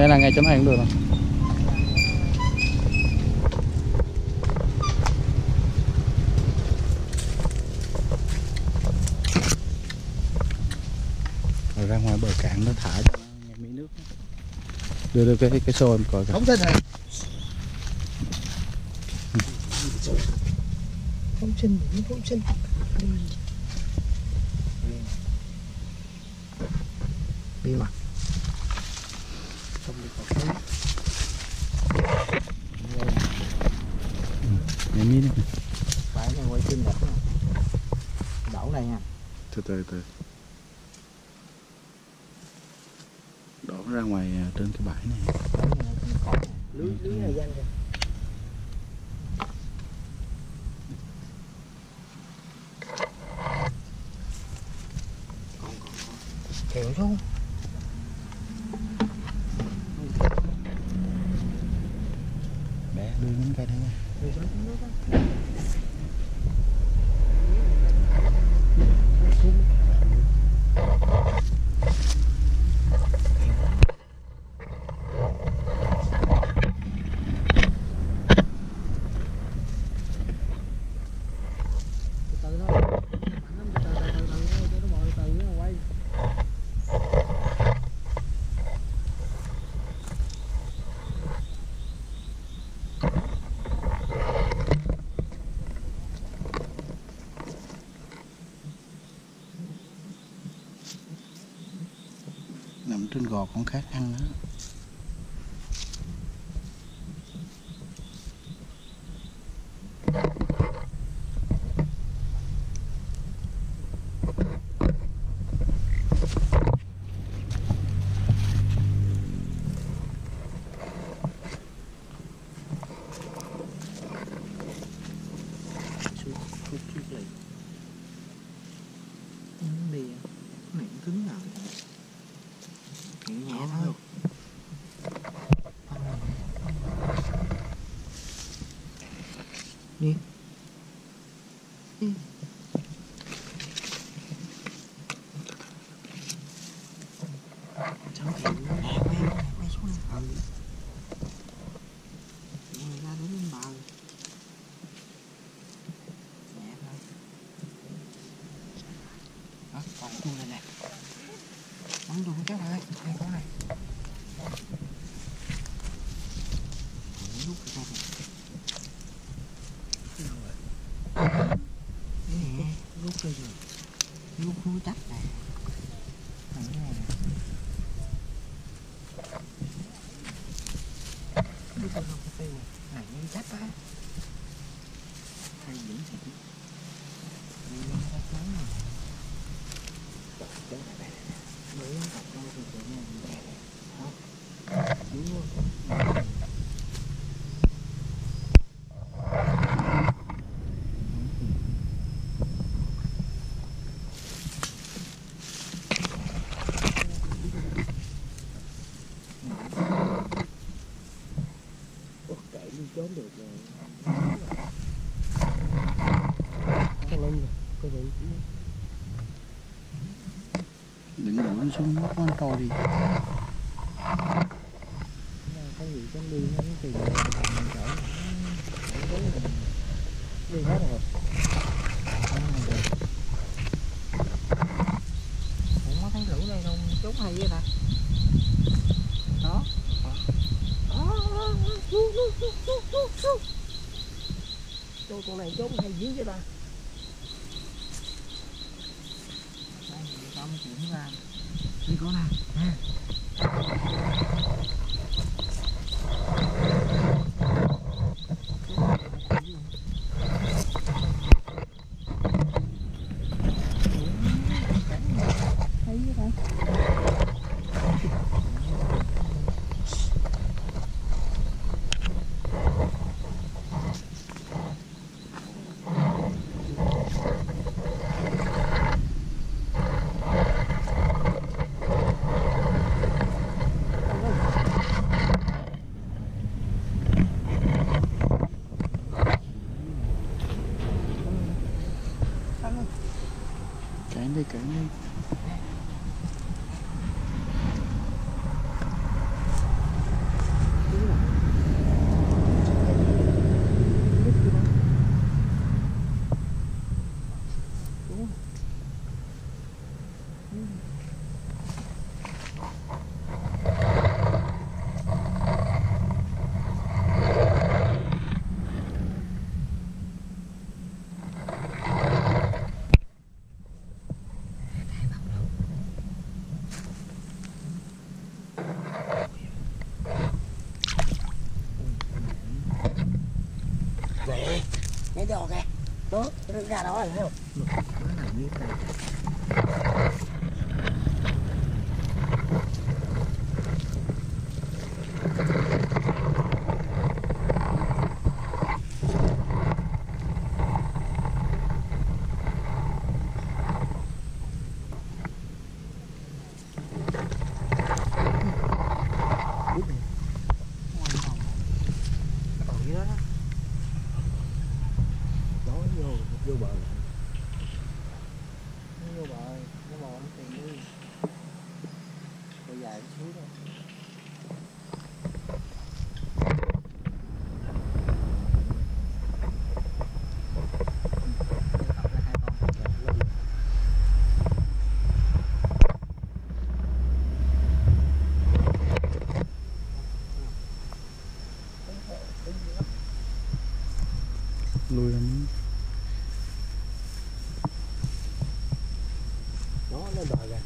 Đây là ngay chỗ này cũng được rồi. Rồi ra ngoài bờ cạn nó thả cho nó miếng nước. Đưa cái xô em coi kìa. Không xin hả? Không xin, không xin. Đi mà. Miếng này. Phải này quay phim đẹp không? Đổ đây nha. Từ từ. Đổ ra ngoài trên cái bãi này. Lưới này văng kìa. Kéo xuống. Bé đưa đến cái đấy nha. Nằm trên gò cũng khá khăn đó. Đi. Cháu thì quay xuống này. Người ra đến bà. Nhẹ thôi. Đó, còn con này nè. Bắn luôn cái này, hai con này. Lúc cái này. Rút ra rồi, rút núi tắt này, thằng cái này nè, rút ra cái tiêu này như chắc á, hay dữ thiệt, như chắc lắm rồi, cái này này, mới học đâu thì cái này này, không, dữ luôn. Đừng đổ nó xuống nó con to đi. Cái gì con đi nó thì đi hết rồi. Ủa nó thấy lũ đây không trốn hay vậy ta. Đó. Tôi con này trốn hay dữ vậy ta. Chuyển ra đi con nào nè. Cản đi Đó, cái gà đó là không? Lùi lắm. Đó, nó đòi ra.